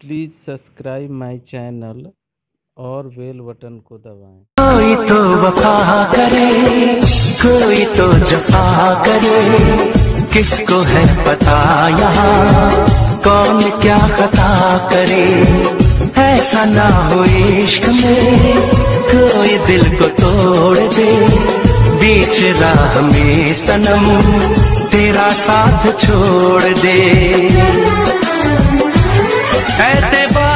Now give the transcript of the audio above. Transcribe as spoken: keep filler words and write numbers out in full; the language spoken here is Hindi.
प्लीज़ सब्सक्राइब माय चैनल और बेल बटन को दबाएं। कोई तो वफा करे, कोई तो जफा करे, किसको है पता यहाँ कौन क्या खता करे। ऐसा ना हो इश्क में कोई दिल को तोड़ दे, बीच राह में सनम तेरा साथ छोड़ दे। ऐ तेबा